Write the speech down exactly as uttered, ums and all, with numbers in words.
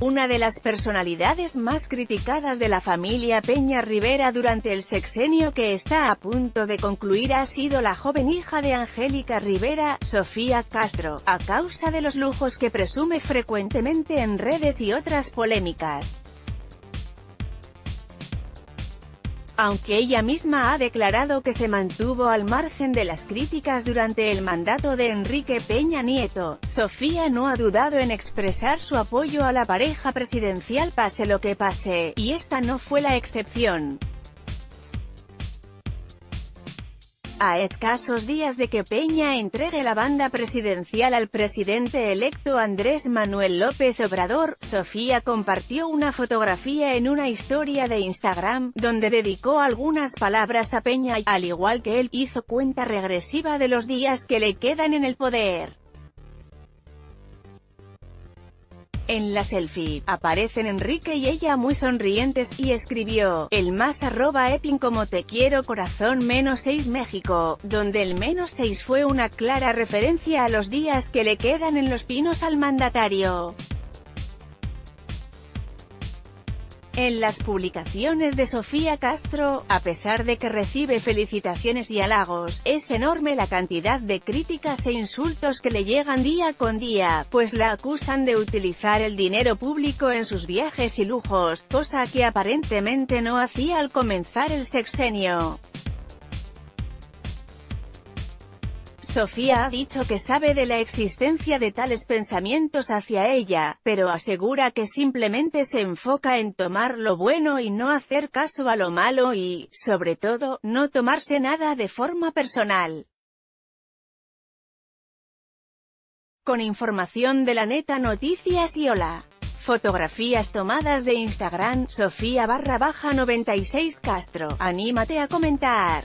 Una de las personalidades más criticadas de la familia Peña Rivera durante el sexenio que está a punto de concluir ha sido la joven hija de Angélica Rivera, Sofía Castro, a causa de los lujos que presume frecuentemente en redes y otras polémicas. Aunque ella misma ha declarado que se mantuvo al margen de las críticas durante el mandato de Enrique Peña Nieto, Sofía no ha dudado en expresar su apoyo a la pareja presidencial pase lo que pase, y esta no fue la excepción. A escasos días de que Peña entregue la banda presidencial al presidente electo Andrés Manuel López Obrador, Sofía compartió una fotografía en una historia de Instagram, donde dedicó algunas palabras a Peña y, al igual que él, hizo cuenta regresiva de los días que le quedan en el poder. En la selfie, aparecen Enrique y ella muy sonrientes, y escribió, el más arroba epin como te quiero corazón menos seis México, donde el menos seis fue una clara referencia a los días que le quedan en los pinos al mandatario. En las publicaciones de Sofía Castro, a pesar de que recibe felicitaciones y halagos, es enorme la cantidad de críticas e insultos que le llegan día con día, pues la acusan de utilizar el dinero público en sus viajes y lujos, cosa que aparentemente no hacía al comenzar el sexenio. Sofía ha dicho que sabe de la existencia de tales pensamientos hacia ella, pero asegura que simplemente se enfoca en tomar lo bueno y no hacer caso a lo malo y, sobre todo, no tomarse nada de forma personal. Con información de La Neta Noticias y Hola. Fotografías tomadas de Instagram, Sofía barra baja noventa y seis Castro. Anímate a comentar.